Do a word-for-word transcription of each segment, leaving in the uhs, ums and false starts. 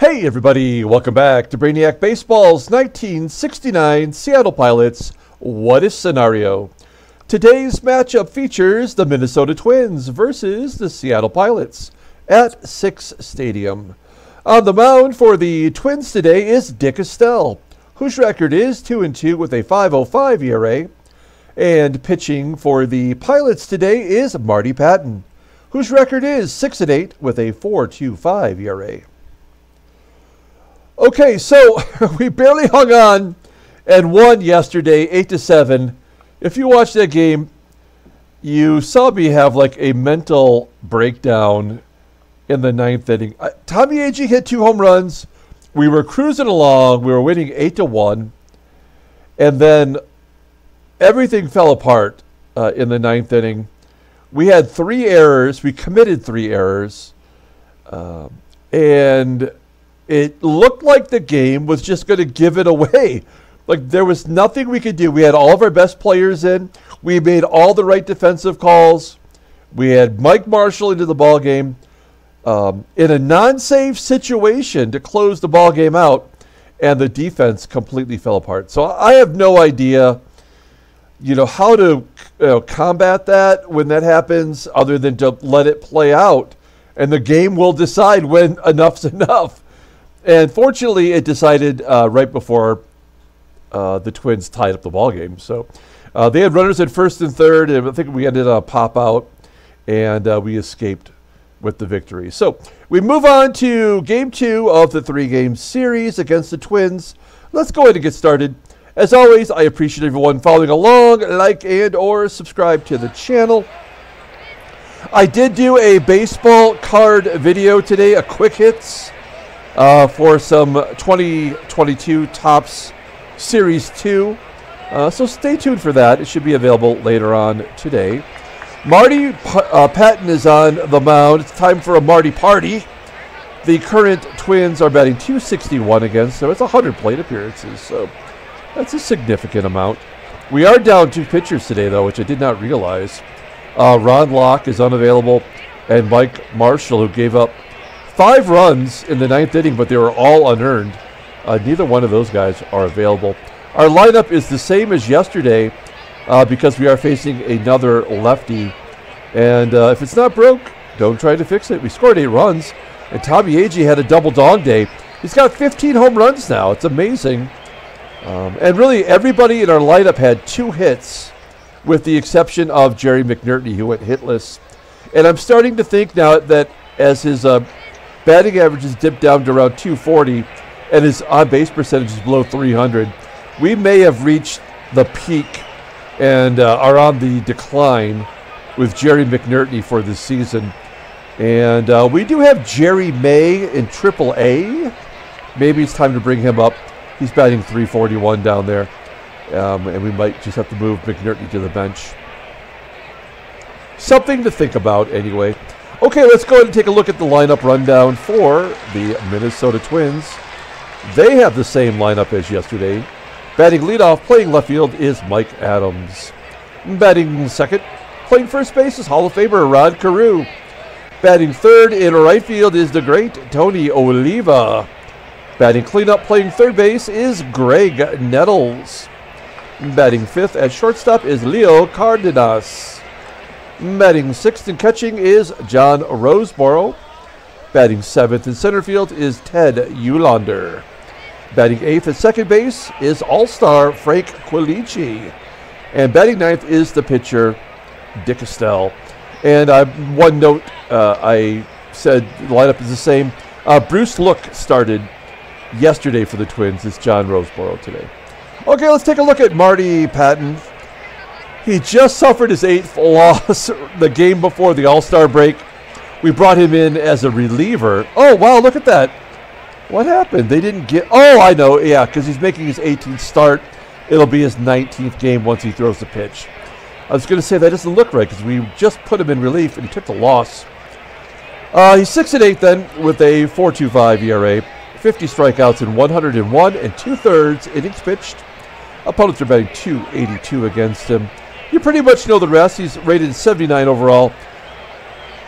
Hey everybody, welcome back to Brainiac Baseball's nineteen sixty-nine Seattle Pilots What If Scenario. Today's matchup features the Minnesota Twins versus the Seattle Pilots at Sicks' Stadium. On the mound for the Twins today is Dick Estelle, whose record is two and two with a five oh five E R A. And pitching for the Pilots today is Marty Pattin, whose record is six and eight with a four two five E R A. Okay, so we barely hung on and won yesterday, eight to seven. If you watched that game, you saw me have like a mental breakdown in the ninth inning. Uh, Tommie Agee hit two home runs. We were cruising along. We were winning eight to one. And then everything fell apart uh, in the ninth inning. We had three errors. We committed three errors. Um, and... It looked like the game was just going to give it away. Like there was nothing we could do. We had all of our best players in. We made all the right defensive calls. We had Mike Marshall into the ball game um, in a non-save situation to close the ball game out, and the defense completely fell apart. So I have no idea, you know, how to you know, combat that when that happens, other than to let it play out, and the game will decide when enough's enough. And fortunately, it decided uh, right before uh, the Twins tied up the ballgame. So uh, they had runners at first and third, and I think we ended on a pop-out, and uh, we escaped with the victory. So we move on to Game two of the three-game series against the Twins. Let's go ahead and get started. As always, I appreciate everyone following along, like and or subscribe to the channel. I did do a baseball card video today, a quick hits. Uh, for some twenty twenty-two Topps Series two. Uh, so stay tuned for that. It should be available later on today. Marty pa uh, Pattin is on the mound. It's time for a Marty party. The current Twins are batting two sixty-one against, so it's one hundred plate appearances. So that's a significant amount. We are down two pitchers today, though, which I did not realize. Uh, Ron Locke is unavailable, and Mike Marshall, who gave up five runs in the ninth inning, but they were all unearned. Uh, neither one of those guys are available. Our lineup is the same as yesterday uh, because we are facing another lefty. And uh, if it's not broke, don't try to fix it. We scored eight runs, and Tommie Agee had a double dog day. He's got fifteen home runs now. It's amazing. Um, and really, everybody in our lineup had two hits, with the exception of Jerry McNertney, who went hitless. And I'm starting to think now that as his... Uh, batting average has dipped down to around two forty, and his on-base percentage is below three hundred. We may have reached the peak and uh, are on the decline with Jerry McNertney for this season. And uh, we do have Jerry May in triple A. Maybe it's time to bring him up. He's batting three forty-one down there, um, and we might just have to move McNertney to the bench. Something to think about anyway. Okay, let's go ahead and take a look at the lineup rundown for the Minnesota Twins. They have the same lineup as yesterday. Batting leadoff, playing left field, is Mike Adams. Batting second, playing first base is Hall of Famer Rod Carew. Batting third in right field is the great Tony Oliva. Batting cleanup, playing third base is Graig Nettles. Batting fifth at shortstop is Leo Cardenas. Batting sixth and catching is John Roseboro. Batting seventh in center field is Ted Uhlaender. Batting eighth at second base is All-Star Frank Quilici. And batting ninth is the pitcher Dick Estelle. And I, one note, uh, I said the lineup is the same. Uh, Bruce Look started yesterday for the Twins. It's John Roseboro today. Okay, let's take a look at Marty Pattin. He just suffered his eighth loss the game before the All-Star break. We brought him in as a reliever. Oh, wow, look at that. What happened? They didn't get... Oh, I know, yeah, because he's making his eighteenth start. It'll be his nineteenth game once he throws the pitch. I was going to say that doesn't look right because we just put him in relief and he took the loss. Uh, he's six and eight then with a four two five E R A, fifty strikeouts in one hundred and one and two-thirds innings pitched. Opponents are batting two eighty-two against him. You pretty much know the rest. He's rated seventy-nine overall.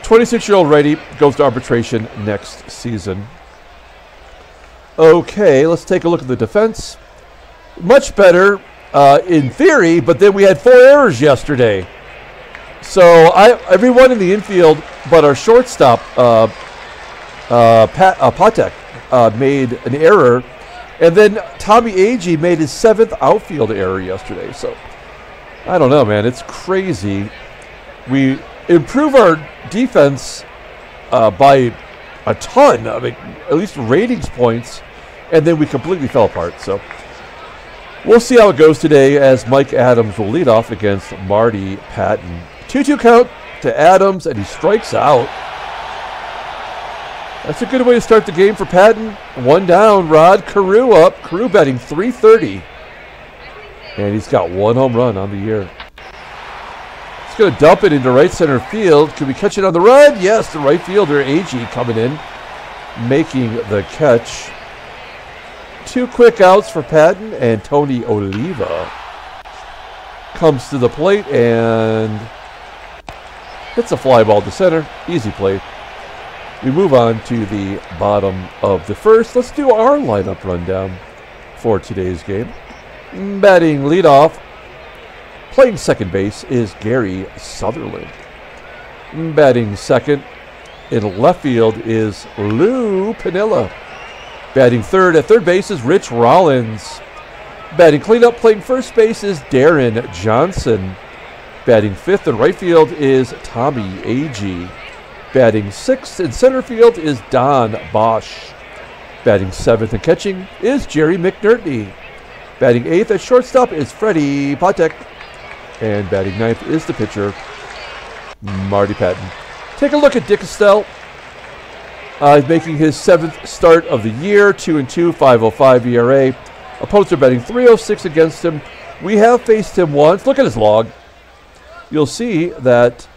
twenty-six-year-old righty goes to arbitration next season. Okay, let's take a look at the defense. Much better uh, in theory, but then we had four errors yesterday. So I, everyone in the infield but our shortstop, uh, uh, Pat, uh, Patek, uh, made an error. And then Tommie Agee made his seventh outfield error yesterday. So I don't know, man. It's crazy. We improve our defense uh, by a ton, I mean, at least ratings points, and then we completely fell apart. So we'll see how it goes today as Mike Adams will lead off against Marty Pattin. two two count to Adams, and he strikes out. That's a good way to start the game for Pattin. One down, Rod Carew up. Carew batting three thirty. And he's got one home run on the year. He's going to dump it into right center field. Can we catch it on the run? Yes, the right fielder, Agee, coming in, making the catch. Two quick outs for Pattin, and Tony Oliva comes to the plate and hits a fly ball to center. Easy play. We move on to the bottom of the first. Let's do our lineup rundown for today's game. Batting leadoff, playing second base, is Gary Sutherland. Batting second in left field is Lou Piniella. Batting third at third base is Rich Rollins. Batting cleanup, playing first base, is Darren Johnson. Batting fifth in right field is Tommie Agee. Batting sixth in center field is Don Bosch. Batting seventh in catching is Jerry McNertney. Batting eighth at shortstop is Freddie Patek. And batting ninth is the pitcher, Marty Pattin. Take a look at Dick Estelle. Uh, he's making his seventh start of the year, two and two, five oh five E R A. Opponents are batting three oh six against him. We have faced him once. Look at his log. You'll see that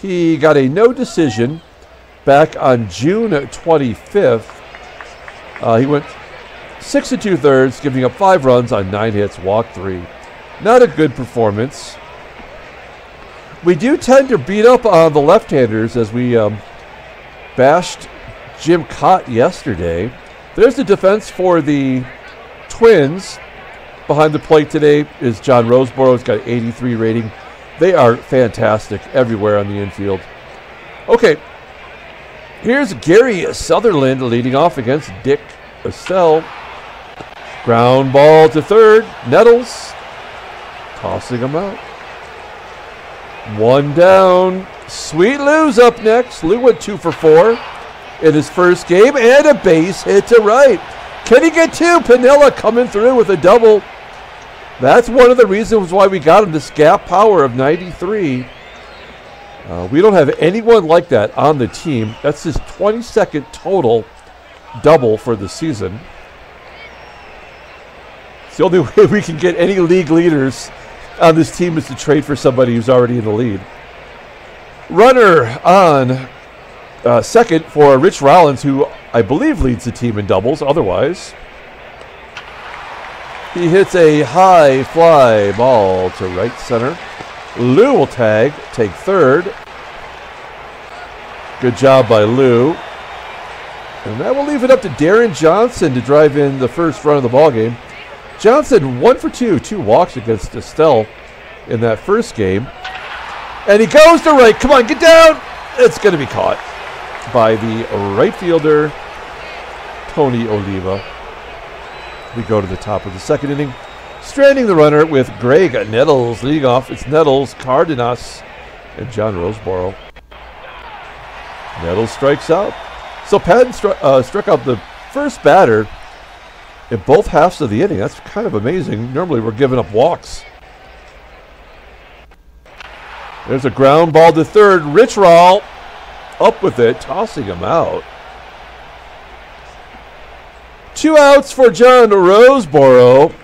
he got a no decision back on June twenty-fifth. Uh, he went six and two thirds, giving up five runs on nine hits, walk three. Not a good performance. We do tend to beat up on the left-handers, as we um, bashed Jim Cott yesterday. There's the defense for the Twins. Behind the plate today is John Roseboro. He's got an eighty-three rating. They are fantastic everywhere on the infield. Okay, here's Gary Sutherland leading off against Dick Estelle. Ground ball to third. Nettles tossing him out. One down. Sweet Lou's up next. Lou went two for four in his first game, and a base hit to right. Can he get two? Piniella coming through with a double. That's one of the reasons why we got him, this gap power of ninety-three. Uh, we don't have anyone like that on the team. That's his twenty-second total double for the season. It's the only way we can get any league leaders on this team is to trade for somebody who's already in the lead. Runner on uh, second for Rich Rollins, who I believe leads the team in doubles otherwise. He hits a high fly ball to right center. Lou will tag, take third. Good job by Lou. And that will leave it up to Darren Johnson to drive in the first run of the ballgame. Johnson, one for two, two walks against Estelle in that first game. And he goes to right. Come on, get down. It's going to be caught by the right fielder, Tony Oliva. We go to the top of the second inning. Stranding the runner with Graig Nettles leading off. It's Nettles, Cardenas, and John Roseboro. Nettles strikes out. So Pattin stru uh, struck out the first batter in both halves of the inning. That's kind of amazing. Normally we're giving up walks. There's a ground ball to third. Rich Roll up with it, tossing him out. Two outs for John Roseboro.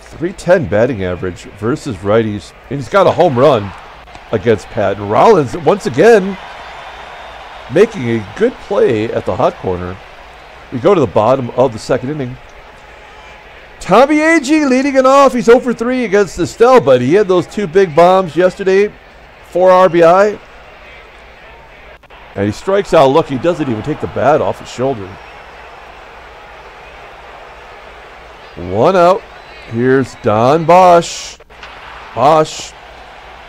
three ten batting average versus righties. And he's got a home run against Pattin. Rollins, once again, making a good play at the hot corner. We go to the bottom of the second inning. Tommie Agee leading it off. He's oh for three against Estelle, but he had those two big bombs yesterday. Four R B I. And he strikes out. Look, he doesn't even take the bat off his shoulder. One out. Here's Don Bosch. Bosch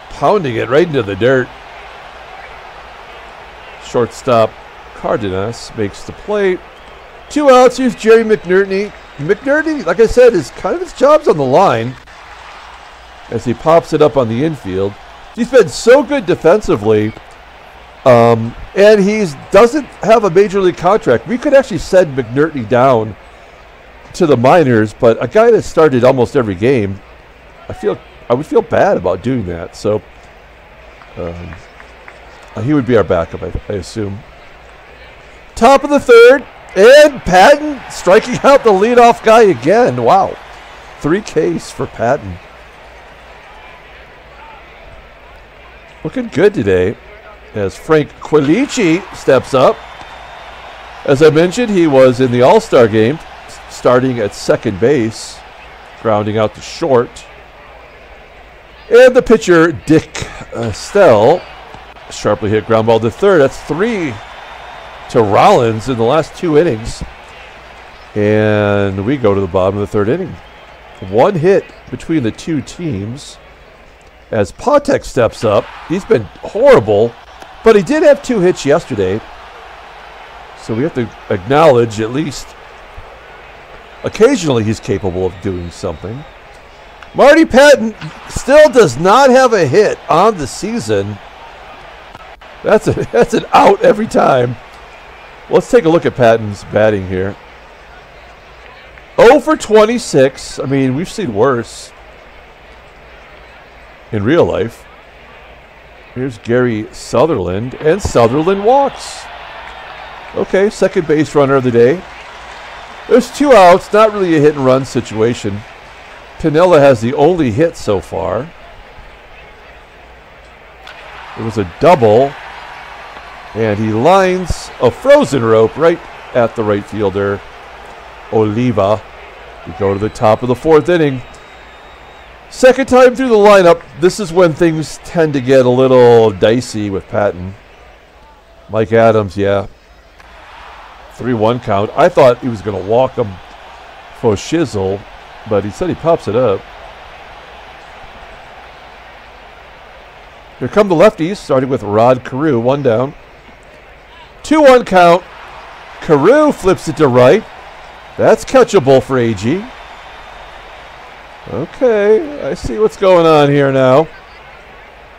pounding it right into the dirt. Shortstop Cardenas makes the play. Two outs. Here's Jerry McNertney. McNertney, like I said, is kind of his job's on the line as he pops it up on the infield. He's been so good defensively, um, and he doesn't have a major league contract. We could actually send McNertney down to the minors, but a guy that started almost every game, I feel I would feel bad about doing that. So um, he would be our backup, I, I assume. Top of the third, and Pattin striking out the leadoff guy again. Wow, three Ks for Pattin. Looking good today as Frank Quilici steps up. As I mentioned, he was in the All-Star game, starting at second base, grounding out to short. And the pitcher, Dick Estelle, sharply hit ground ball to third. That's three to Rollins in the last two innings. And we go to the bottom of the third inning. One hit between the two teams. As Patek steps up, he's been horrible, but he did have two hits yesterday. So we have to acknowledge at least occasionally he's capable of doing something. Marty Pattin still does not have a hit on the season. That's, a, that's an out every time. Let's take a look at Patton's batting here. oh for twenty-six. I mean, we've seen worse in real life. Here's Gary Sutherland, and Sutherland walks. Okay, second base runner of the day. There's two outs, not really a hit and run situation. Piniella has the only hit so far. It was a double, and he lines a frozen rope right at the right fielder, Oliva. We go to the top of the fourth inning. Second time through the lineup, this is when things tend to get a little dicey with Pattin. Mike Adams, yeah. three one count. I thought he was going to walk him for shizzle, but he said he pops it up. Here come the lefties, starting with Rod Carew, one down. two one count. Carew flips it to right. That's catchable for Agee. Okay, I see what's going on here now.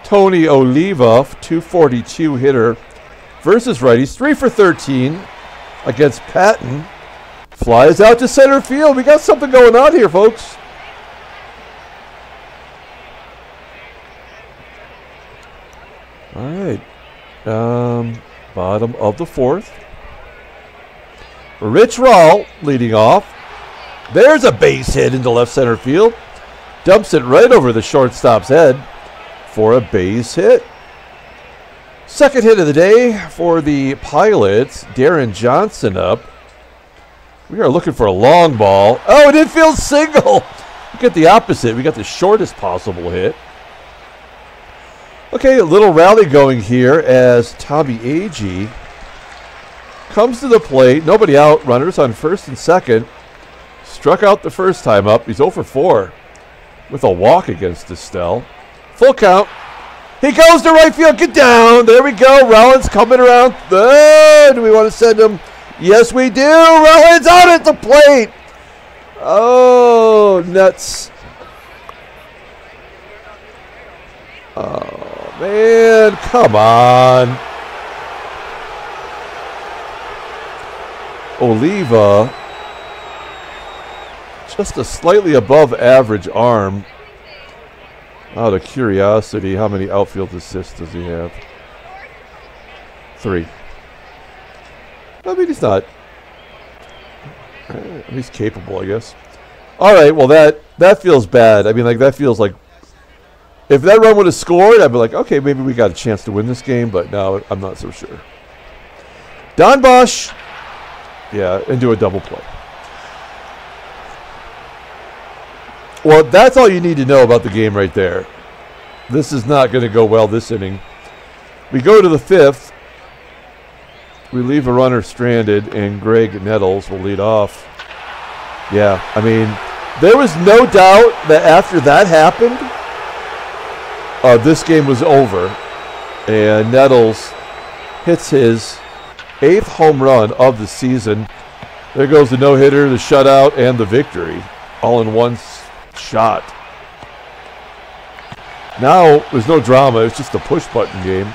Tony Oliva, two forty-two hitter versus righties, three for thirteen against Pattin. Flies out to center field. We got something going on here, folks. All right, um, bottom of the fourth. Rich Roll leading off. There's a base hit into left center field. Dumps it right over the shortstop's head for a base hit. Second hit of the day for the Pilots. Darren Johnson up. We are looking for a long ball. Oh, an infield single. We get the opposite. We got the shortest possible hit. Okay, a little rally going here as Tommie Agee comes to the plate. Nobody out. Runners on first and second. Struck out the first time up. He's oh for four with a walk against Estelle. Full count. He goes to right field. Get down. There we go. Rollins coming around. Oh, do we want to send him? Yes, we do. Rollins out at the plate. Oh, nuts. Oh, man. Come on. Oliva. Just a slightly above average arm. Out of curiosity, how many outfield assists does he have? Three. I mean, he's not. He's capable, I guess. All right, well, that that feels bad. I mean, like, that feels like if that run would have scored, I'd be like, okay, maybe we got a chance to win this game, but now I'm not so sure. Don Bosch, yeah, and do a double play. Well, that's all you need to know about the game right there. This is not going to go well this inning. We go to the fifth. We leave a runner stranded, and Graig Nettles will lead off. Yeah, I mean, There was no doubt that after that happened, uh, this game was over. And Nettles hits his eighth home run of the season. There goes the no-hitter, the shutout, and the victory, all in one shot. Now there's no drama, it's just a push-button game.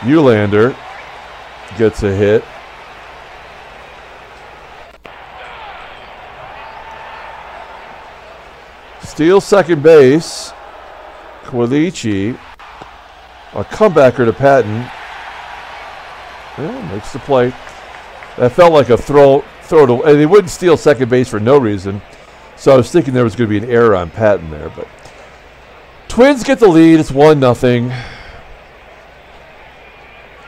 Uhlaender gets a hit. Steals second base. Quilici, a comebacker to Pattin. Yeah, makes the play. That felt like a throw, throw to, and they wouldn't steal second base for no reason. So I was thinking there was going to be an error on Pattin there, but Twins get the lead. It's one nothing.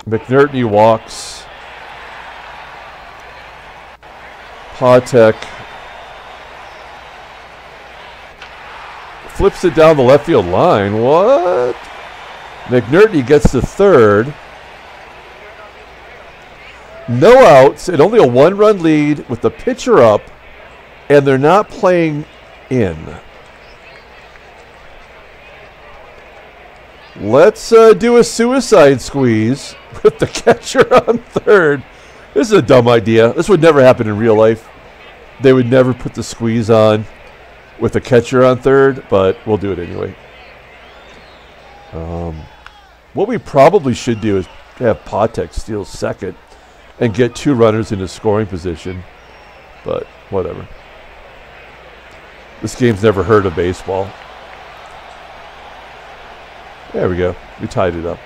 McNertney walks. Patek flips it down the left field line. What? McNertney gets to third. No outs and only a one-run lead with the pitcher up, and they're not playing in. Let's uh, do a suicide squeeze with the catcher on third. This is a dumb idea. This would never happen in real life. They would never put the squeeze on with the catcher on third, but we'll do it anyway. Um, what we probably should do is have Patek steal second and get two runners into scoring position, but whatever. This game's never heard of baseball. There we go. We tied it up.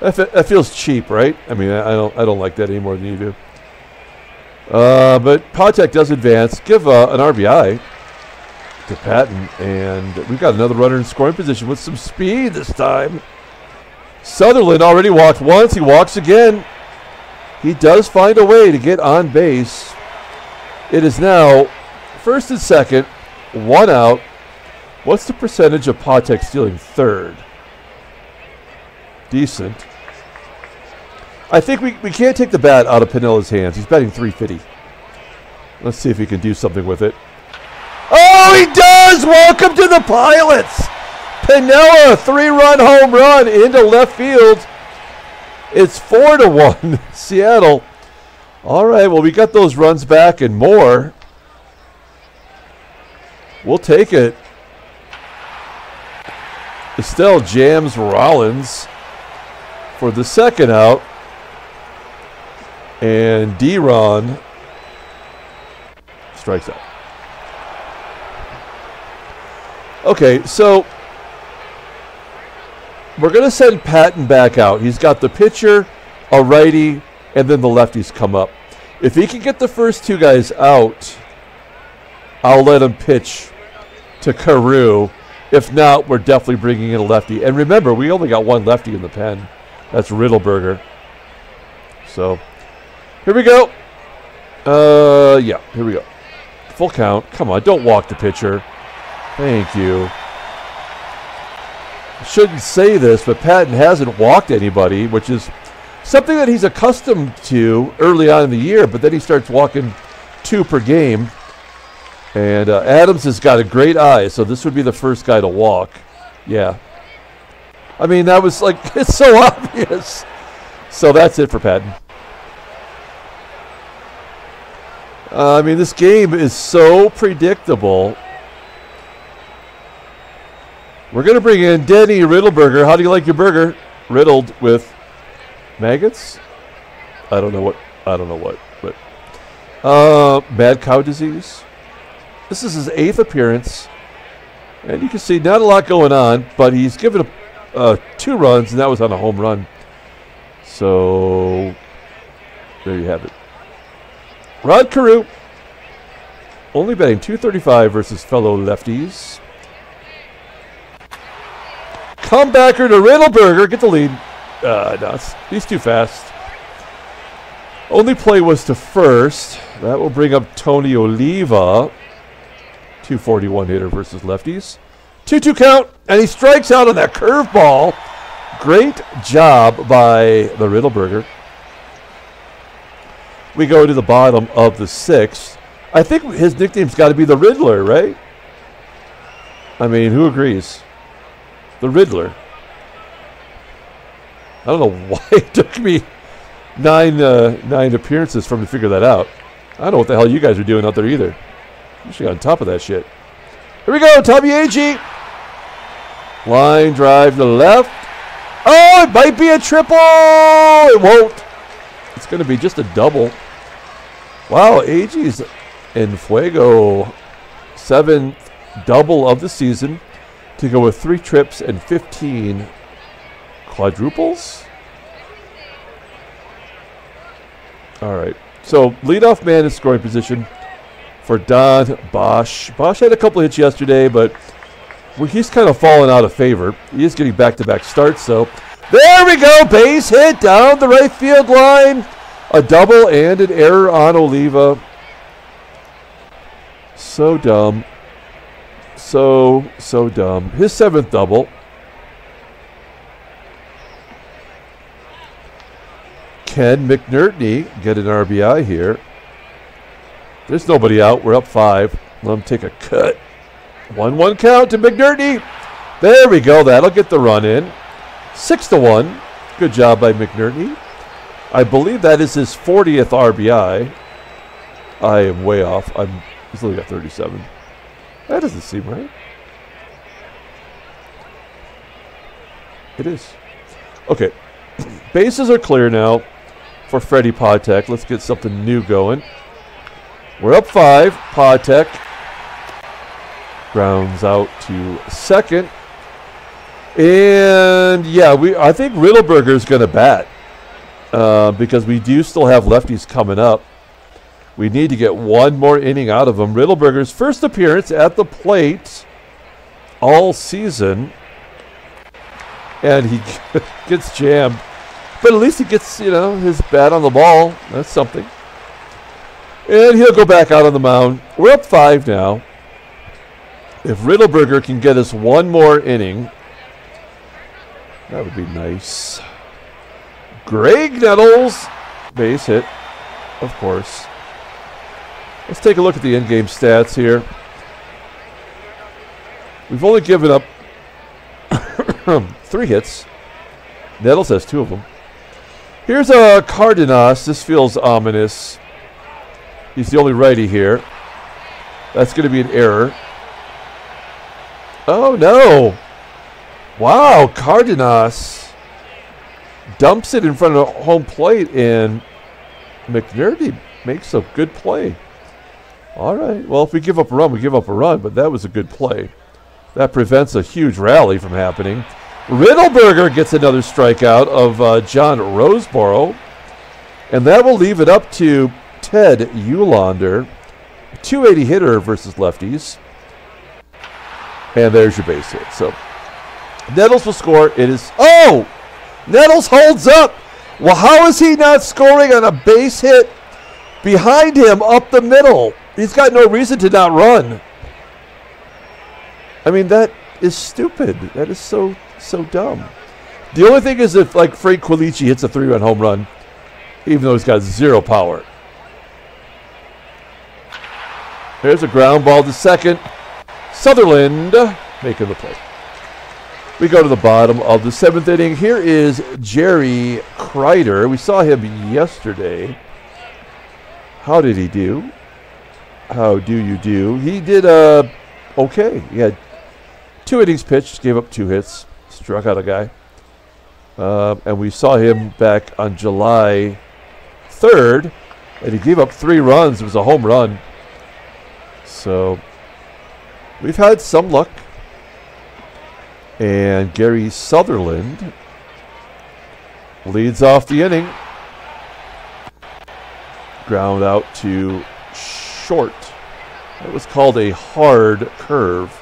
That, fe that feels cheap, right? I mean, I, I don't, I don't like that any more than you do. Uh, but Patek does advance. Give uh, an R B I to Pattin, and we've got another runner in scoring position with some speed this time. Sutherland already walked once. He walks again. He does find a way to get on base. It is now first and second, one out. What's the percentage of Patek stealing third? Decent. I think we, we can't take the bat out of Pinella's hands. He's batting three fifty. Let's see if he can do something with it. Oh, he does! Welcome to the Pilots! Piniella, three-run home run into left field. It's four to one, Seattle. All right, well, we got those runs back and more. We'll take it. Estelle jams Rollins for the second out. And D-Ron strikes out. Okay, so we're going to send Pattin back out. He's got the pitcher, a righty, and then the lefties come up. If he can get the first two guys out, I'll let him pitch to Carew. If not, we're definitely bringing in a lefty. And remember, we only got one lefty in the pen. That's Riddleberger. So here we go. Uh, yeah, here we go. Full count. Come on, don't walk the pitcher. Thank you. Shouldn't say this, but Pattin hasn't walked anybody, which is something that he's accustomed to early on in the year, but then he starts walking two per game. And uh, Adams has got a great eye, so this would be the first guy to walk. Yeah. I mean, that was like, it's so obvious. So that's it for Pattin. Uh, I mean, this game is so predictable. We're going to bring in Denny Riddleberger. How do you like your burger? Riddled with maggots? I don't know what. I don't know what. But uh, mad cow disease. This is his eighth appearance. And you can see not a lot going on, but he's given up, uh, two runs, and that was on a home run. So there you have it. Rod Carew only batting two thirty-five versus fellow lefties. Comebacker to Riddleberger. Get the lead. Uh, no, he's too fast. Only play was to first. That will bring up Tony Oliva. two forty-one hitter versus lefties. two two count. And he strikes out on that curveball. Great job by the Riddleberger. We go to the bottom of the sixth. I think his nickname's got to be the Riddler, right? I mean, who agrees? The Riddler. I don't know why it took me nine uh, nine appearances for him to figure that out. I don't know what the hell you guys are doing out there either. You should be on top of that shit. Here we go, Tommie Agee. Line drive to left. Oh, it might be a triple. It won't. It's going to be just a double. Wow, Agee's in fuego. Seventh double of the season to go with three trips and fifteen quadruples. All right. So leadoff man in scoring position for Don Bosch. Bosch had a couple of hits yesterday, but well, he's kind of fallen out of favor. He is getting back-to-back starts, so there we go. Base hit down the right field line. A double and an error on Oliva. So dumb. So, so dumb. His seventh double. Can McNertney get an R B I here? There's nobody out. We're up five. Let him take a cut. one one count to McNertney. There we go. That'll get the run in. six to one. Good job by McNertney. I believe that is his fortieth R B I. I am way off. I'm, he's only got thirty-seven. That doesn't seem right. It is. Okay. Bases are clear now for Freddie Patek. Let's get something new going. We're up five. Patek grounds out to second. And yeah, we I think Riddleberger's going to bat uh, because we do still have lefties coming up. We need to get one more inning out of him. Riddleberger's first appearance at the plate all season. And he gets jammed. But at least he gets, you know, his bat on the ball. That's something. And he'll go back out on the mound. We're up five now. If Riddleberger can get us one more inning, that would be nice. Graig Nettles. Base hit, of course. Let's take a look at the in-game stats here. We've only given up three hits. Nettles has two of them. Here's a Cardenas. This feels ominous. He's the only righty here. That's going to be an error. Oh, no. Wow, Cardenas dumps it in front of home plate, and McNertney makes a good play. All right. Well, if we give up a run, we give up a run, but that was a good play. That prevents a huge rally from happening. Riddleberger gets another strikeout of uh, John Roseboro. And that will leave it up to Ted Uhlaender, two eighty hitter versus lefties. And there's your base hit. So Nettles will score. It is, oh, Nettles holds up. Well, how is he not scoring on a base hit behind him up the middle? He's got no reason to not run. I mean, that is stupid. That is so, so dumb. The only thing is if, like, Frank Quilici hits a three-run home run, even though he's got zero power. There's a ground ball to second. Sutherland making the play. We go to the bottom of the seventh inning. Here is Jerry Kreider. We saw him yesterday. How did he do? How do you do? He did uh, okay. He had two innings pitched, gave up two hits, struck out a guy. Uh, and we saw him back on July third, and he gave up three runs. It was a home run. So we've had some luck. And Gary Sutherland leads off the inning. Ground out to short. That was called a hard curve.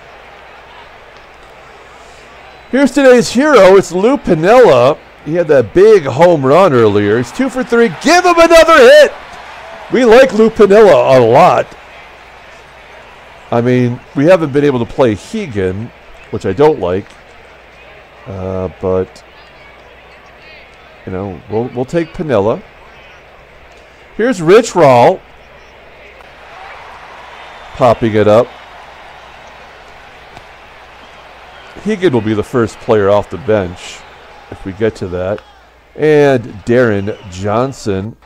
Here's today's hero. It's Lou Piniella. He had that big home run earlier. He's two for three. Give him another hit. We like Lou Piniella a lot. I mean, we haven't been able to play Hegan, which I don't like. Uh, but, you know, we'll, we'll take Piniella. Here's Rich Roll. popping it up. Higgin will be the first player off the bench if we get to that. And Darren Johnson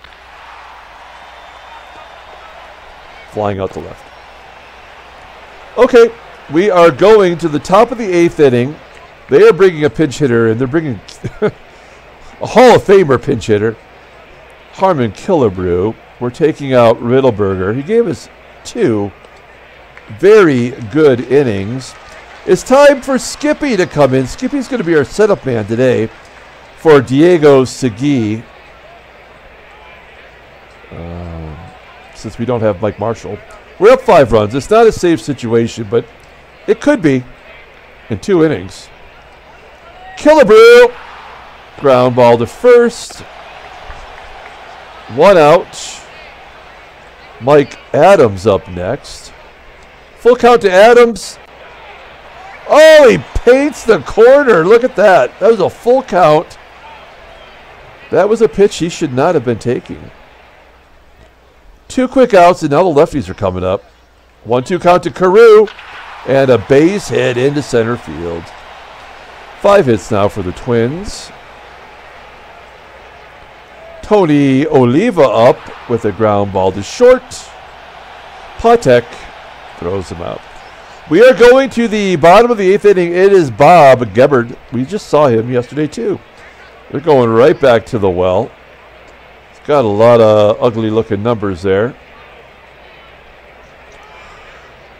flying out to left. Okay, we are going to the top of the eighth inning. They are bringing a pinch hitter, and they're bringing a Hall of Famer pinch hitter, Harmon Killebrew. We're taking out Riddleberger. He gave us two very good innings. It's time for Skippy to come in. Skippy's going to be our setup man today for Diego Segui. Um, since we don't have Mike Marshall. We're up five runs. It's not a safe situation, but it could be in two innings. Killebrew. Ground ball to first. One out. Mike Adams up next. Full count to Adams. Oh, he paints the corner. Look at that. That was a full count. That was a pitch he should not have been taking. Two quick outs, and now the lefties are coming up. one two count to Carew. And a base hit into center field. Five hits now for the Twins. Tony Oliva up with a ground ball to short. Patek throws him out. We are going to the bottom of the eighth inning. It is Bob Gebbard. We just saw him yesterday, too. They're going right back to the well. He's got a lot of ugly-looking numbers there.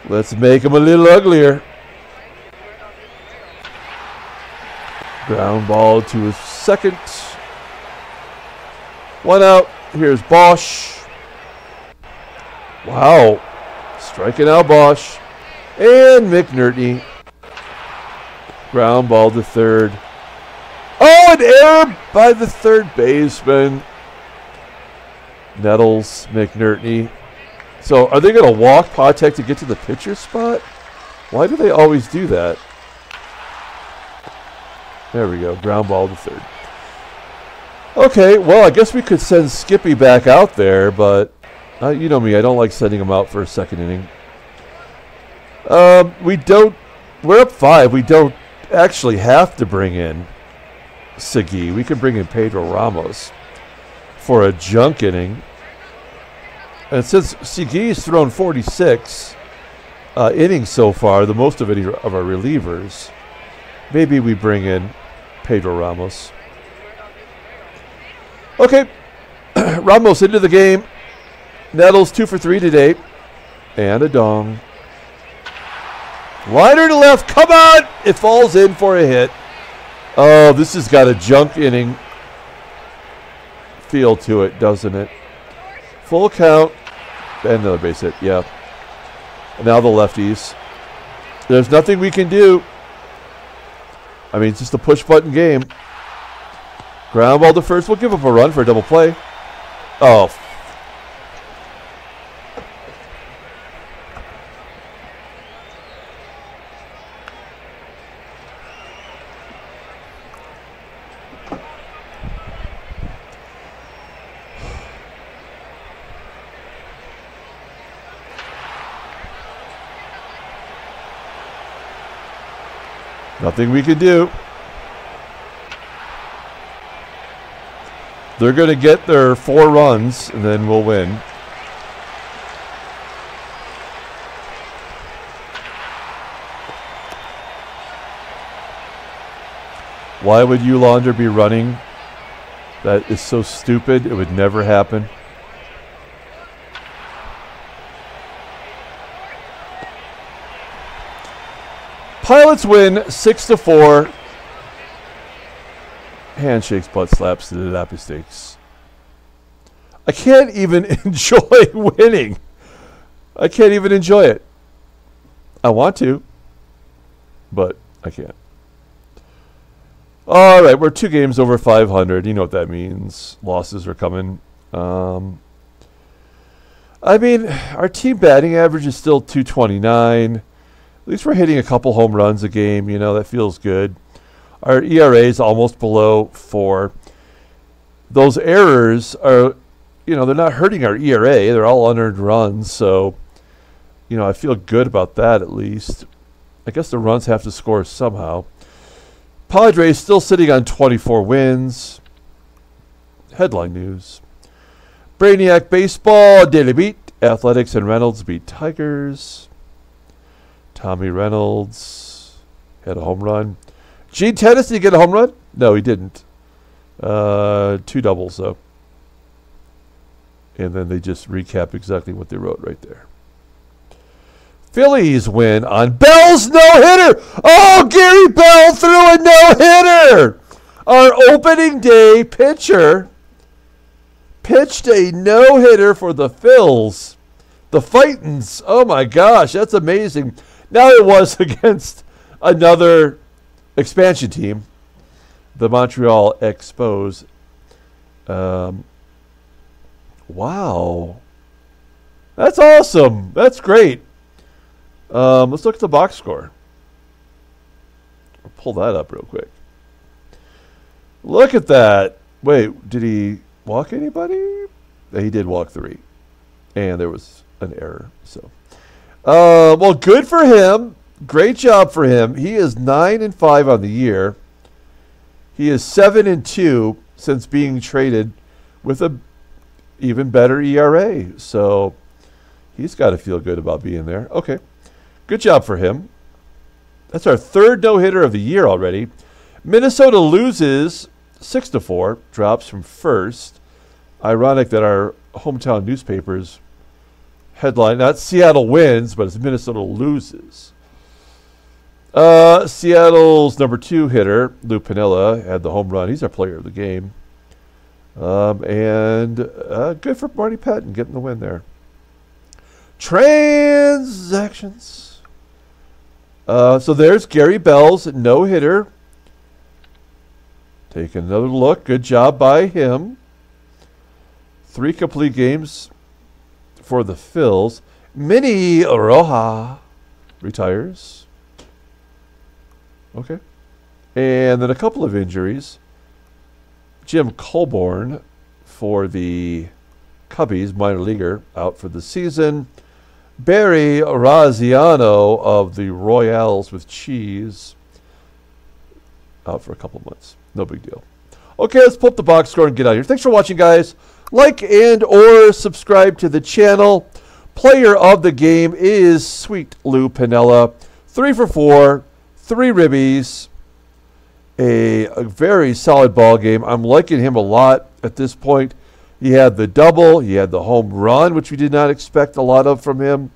Let's make him a little uglier. Ground ball to his second. One out. Here's Bosch. Wow. Striking out Bosch. And McNertney. Ground ball to third. Oh, an error by the third baseman. Nettles, McNertney. So are they going to walk Patek to get to the pitcher spot? Why do they always do that? There we go. Ground ball to third. Okay, well, I guess we could send Skippy back out there, but uh, you know me, I don't like sending him out for a second inning. Um, we don't, we're up five. We don't actually have to bring in Segui. We can bring in Pedro Ramos for a junk inning. And since Segui's thrown forty-six uh, innings so far, the most of any of our relievers, maybe we bring in Pedro Ramos. Okay, Ramos into the game. Nettles two for three today. And a dong. Liner to left, come on! It falls in for a hit. Oh, this has got a junk inning feel to it, doesn't it? Full count. And another base hit, yeah. And now the lefties. There's nothing we can do. I mean, it's just a push-button game. Ground ball to first. We'll give up a run for a double play. Oh. Nothing we can do. They're going to get their four runs, and then we'll win. Why would Uhlaender be running? That is so stupid. It would never happen. Pilots win six to four. Handshakes, butt slaps, the lappy stakes. I can't even enjoy winning. I can't even enjoy it. I want to, but I can't. All right, we're two games over five hundred. You know what that means. Losses are coming. Um, I mean, our team batting average is still two twenty-nine. At least we're hitting a couple home runs a game. You know, that feels good. Our E R A is almost below four. Those errors are, you know, they're not hurting our E R A. They're all unearned runs. So you know, I feel good about that at least. I guess the runs have to score somehow. Padres still sitting on twenty-four wins. Headline news. Brainiac Baseball daily beat. Athletics and Reynolds beat Tigers. Tommie Reynolds had a home run. Gene Tennis, did he get a home run? No, he didn't. Uh, two doubles, though. And then they just recap exactly what they wrote right there. Phillies win on Bell's no-hitter. Oh, Gary Bell threw a no-hitter. Our opening day pitcher pitched a no-hitter for the Phils. The Fightins. Oh, my gosh. That's amazing. Now it was against another expansion team, the Montreal Expos. Um, wow. That's awesome. That's great. Um, let's look at the box score. I'll pull that up real quick. Look at that. Wait, did he walk anybody? He did walk three. And there was an error. So, uh, well, good for him. Great job for him. He is nine and five on the year. He is seven and two since being traded with an even better E R A. So he's got to feel good about being there. Okay. Good job for him. That's our third no-hitter of the year already. Minnesota loses six to four, drops from first. Ironic that our hometown newspapers headline, not Seattle wins, but it's Minnesota loses. Uh, Seattle's number two hitter, Lou Piniella, had the home run. He's our player of the game. Um, and uh, good for Marty Pattin getting the win there. Transactions. Uh, so there's Gary Bell's no-hitter. Take another look. Good job by him. Three complete games for the Phils. Minnie Roja retires. Okay. And then a couple of injuries. Jim Colborn for the Cubbies, minor leaguer, out for the season. Barry Raziano of the Royals with cheese, out for a couple months. No big deal. Okay, let's pull up the box score and get out of here. Thanks for watching, guys. Like and or subscribe to the channel. Player of the game is Sweet Lou Piniella. Three for four, three ribbies, a, a very solid ball game. I'm liking him a lot at this point. He had the double. He had the home run, which we did not expect a lot of from him.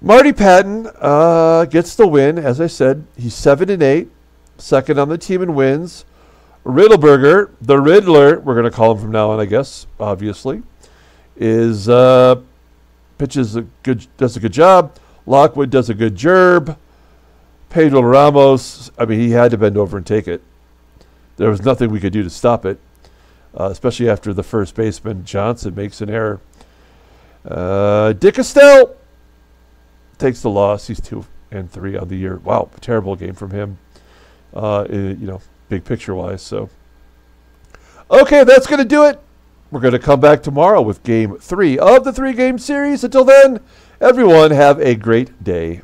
Marty Pattin uh, gets the win. As I said, he's seven and eight, second on the team in wins. Riddleberger, the Riddler, we're going to call him from now on, I guess, obviously, is uh, pitches a good, does a good job. Lockwood does a good job. Pedro Ramos, I mean, he had to bend over and take it. There was nothing we could do to stop it. Uh, especially after the first baseman, Johnson, makes an error. Uh, Dick Estelle takes the loss. He's two and three on the year. Wow, a terrible game from him, uh, in, you know, big picture-wise. So, okay, that's going to do it. We're going to come back tomorrow with Game three of the three-game series. Until then, everyone have a great day.